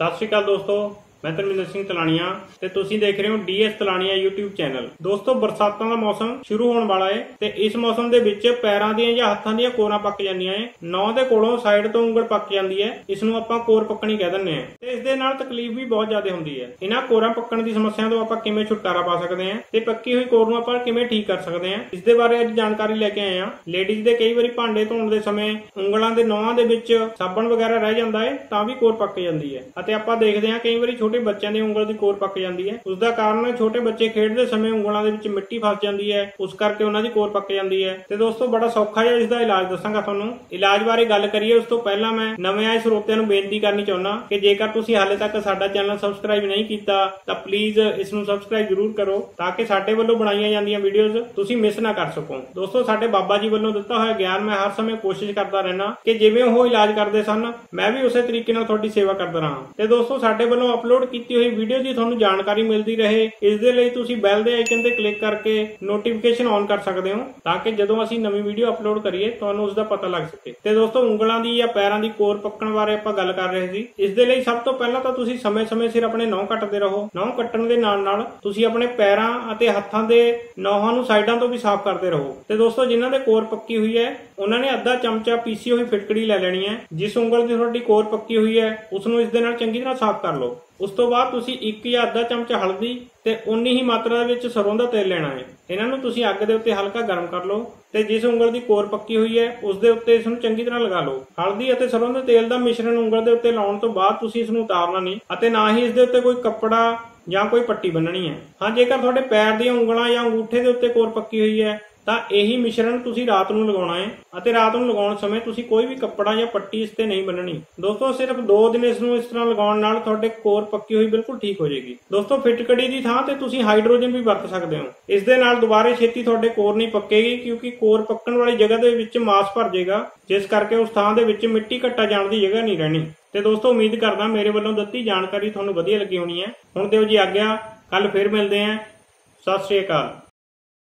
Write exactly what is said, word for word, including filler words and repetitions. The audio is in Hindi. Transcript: ਸਤਿ ਸ਼੍ਰੀ ਅਕਾਲ ਦੋਸਤੋ, मैं धर्मिंदर सिंह तलानिया ते तुसीं देख रहे हो डीएस तलानिया यूट्यूब चैनल। दोस्तों बरसातां दा मौसम शुरू होने वाला है ते इस मौसम दे विच पैरां दियां जां हत्थां दियां कोरां पक जांदियां ने। नौ दे कोलों साइड तो उंगल पक जांदी है, इस नूं आपां कोर पक्कणी कह दिंदे हां ते इस दे नाल तकलीफ भी बहुत ज्यादा हुंदी है। इन्हां कोरां पक्कण दी समस्या तो आपां किवें छुटकारा पा सकदे हां ते पक्की होई कोर नूं आपां किवें ठीक कर सकदे हां, इस दे बारे अज जानकारी लैके आए हां। लेडीज दे कई वारी भांडे धोण दे समय उंगलां दे नौहां दे विच साबण वगैरा रह जांदा है तां भी कोर पक जांदी है अते आपां देखदे हां कई वारी छोटे बच्चों की उंगल की कोर पक जाती है। उसका कारण है छोटे बच्चे खेडते समय उंगलों के विच मिट्टी फस जाती है, उस करके उन्होंने कोर पक जाती है। तो दोस्तों बड़ा सौखा जिहा इसका इलाज दसांगा तुहानू। इलाज बारे गल करिए उस तो पहला मैं नवे आए स्रोतिआं नूं बेनती करनी चाहुंदा कि जेकर तुसीं हाले तक साडा चैनल सबसक्राइब नहीं कीता तां प्लीज़ इस नूं सबसक्राइब जरूर करो ताकि साडे वल्लों बनाईआं जांदीआं वीडियोज़ तुसीं मिस ना कर सको। दोस्तों साडे बाबा जी वल्लों दित्ता होइआ ग्यान मैं हर समय कोशिश करदा रहना कि जिवें ओह इलाज करदे सन मैं भी उसे तरीके नाल तुहाडी सेवा करदा रहां। ते दोस्तों साडे वल्लों अपलोड ਕੀਤੀ ਹੋਈ ਵੀਡੀਓ ਦੀ ਤੁਹਾਨੂੰ ਜਾਣਕਾਰੀ ਮਿਲਦੀ ਰਹੇ ਇਸ ਦੇ ਲਈ ਤੁਸੀਂ ਬੈਲ ਦੇ ਆਈਕਨ ਤੇ ਕਲਿੱਕ ਕਰਕੇ ਨੋਟੀਫਿਕੇਸ਼ਨ ਔਨ ਕਰ ਸਕਦੇ ਹੋ ਤਾਂ ਕਿ ਜਦੋਂ ਅਸੀਂ ਨਵੀਂ ਵੀਡੀਓ ਅਪਲੋਡ ਕਰੀਏ ਤੁਹਾਨੂੰ ਉਸ ਦਾ ਪਤਾ ਲੱਗ ਸਕੇ। ਤੇ ਦੋਸਤੋ ਉਂਗਲਾਂ ਦੀ ਜਾਂ ਪੈਰਾਂ ਦੀ ਕੋਰ ਪੱਕਣ ਬਾਰੇ ਆਪਾਂ ਗੱਲ ਕਰ ਰਹੇ ਸੀ। ਇਸ ਦੇ ਲਈ ਸਭ ਤੋਂ ਪਹਿਲਾਂ ਤਾਂ ਤੁਸੀਂ ਸਮੇਂ-ਸਮੇਂ ਸਿਰ ਆਪਣੇ ਨਹੁੰ ਕੱਟਦੇ ਰਹੋ। ਨਹੁੰ ਕੱਟਣ ਦੇ ਨਾਲ-ਨਾਲ ਤੁਸੀਂ ਆਪਣੇ ਪੈਰਾਂ ਅਤੇ ਹੱਥਾਂ ਦੇ ਨਹੁੰਾਂ ਨੂੰ ਸਾਈਡਾਂ ਤੋਂ ਵੀ ਸਾਫ਼ ਕਰਦੇ ਰਹੋ। ਤੇ ਦੋਸਤੋ ਜਿਨ੍ਹਾਂ ਦੇ ਕੋਰ ਪੱਕੀ ਹੋਈ ਹੈ ਉਹਨਾਂ ਨੇ ਅੱਧਾ ਚਮਚਾ ਪੀਸੀ ਹੋਈ ਫਿਟਕੜੀ ਲੈ ਲੈਣੀ ਹੈ। ਜਿਸ ਉਂਗਲ ਦੀ ਤੁਹਾਡੀ ਕੋਰ ਪੱਕੀ ਹੋਈ ਹੈ ਉਸ ਨੂੰ ਇਸ ਦੇ ਨਾਲ ਚੰਗੀ ਤਰ੍ਹਾਂ ਸਾਫ਼ ਕਰ ਲਓ। उस तो बाद तुसी एक या आधा चमचा हल्दी ते उन्नी ही मात्रा विच सरौं दा तेल लेना है। इन्हां नूं तुसी अग्ग दे उत्ते हल्का गर्म कर लो ते जिस उंगल की कोर पक्की हुई है उस दे उत्ते इसनूं चंगी तरह लगा लो। हल्दी अते सरौं दे तेल दा मिश्रण उंगल दे उत्ते लाउण तो बाद तुसी इसनूं उतारना नहीं अते ना ही इस दे उत्ते कोई कपड़ा जां कोई पट्टी बन्नणी है। हां जेकर तुहाडे पैर दीआं उंगलां जां अंगूठे दे उत्ते कोर पक्की हुई है ਤਾਂ ਇਹੀ ਮਿਸ਼ਰਣ ਤੁਸੀਂ ਰਾਤ ਨੂੰ ਲਗਾਉਣਾ ਹੈ ਅਤੇ ਰਾਤ ਨੂੰ ਲਗਾਉਣ ਸਮੇਂ ਤੁਸੀਂ ਕੋਈ ਵੀ ਕੱਪੜਾ ਜਾਂ ਪੱਟੀ ਇਸ ਤੇ ਨਹੀਂ ਬੰਨਣੀ। ਦੋਸਤੋ ਸਿਰਫ ਦੋ ਦਿਨ ਇਸ ਨੂੰ ਇਸ ਤਰ੍ਹਾਂ ਲਗਾਉਣ ਨਾਲ ਤੁਹਾਡੇ ਕੋਰ ਪੱਕੀ ਹੋਈ ਬਿਲਕੁਲ ਠੀਕ ਹੋ ਜਾਏਗੀ। ਦੋਸਤੋ ਫਿਟਕੜੀ ਦੀ ਥਾਂ ਤੇ ਤੁਸੀਂ ਹਾਈਡਰੋਜਨ ਵੀ ਵਰਤ ਸਕਦੇ ਹੋ, ਇਸ ਦੇ ਨਾਲ ਦੁਬਾਰੇ ਛੇਤੀ ਤੁਹਾਡੇ ਕੋਰ ਨਹੀਂ ਪੱਕੇਗੀ ਕਿਉਂਕਿ ਕੋਰ ਪੱਕਣ ਵਾਲੀ ਜਗ੍ਹਾ ਦੇ ਵਿੱਚ ਮਾਸ ਭਰ ਜਾਏਗਾ ਜਿਸ ਕਰਕੇ ਉਸ ਥਾਂ ਦੇ ਵਿੱਚ ਮਿੱਟੀ ਘੱਟਾ ਜਾਣ ਦੀ ਜਗ੍ਹਾ ਨਹੀਂ ਰਹਿਣੀ। ਤੇ ਦੋਸਤੋ ਉਮੀਦ ਕਰਦਾ ਮੇਰੇ ਵੱਲੋਂ ਦਿੱਤੀ ਜਾਣਕਾਰੀ ਤੁਹਾਨੂੰ ਵਧੀਆ ਲੱਗੀ ਹੋਣੀ ਹੈ। ਹੁਣ ਦਿਓ ਜੀ ਆਗਿਆ, ਕੱਲ ਫੇਰ ਮਿਲਦੇ ਹਾਂ। ਸਤਿ ਸ਼੍ਰੀ ਅਕਾਲ।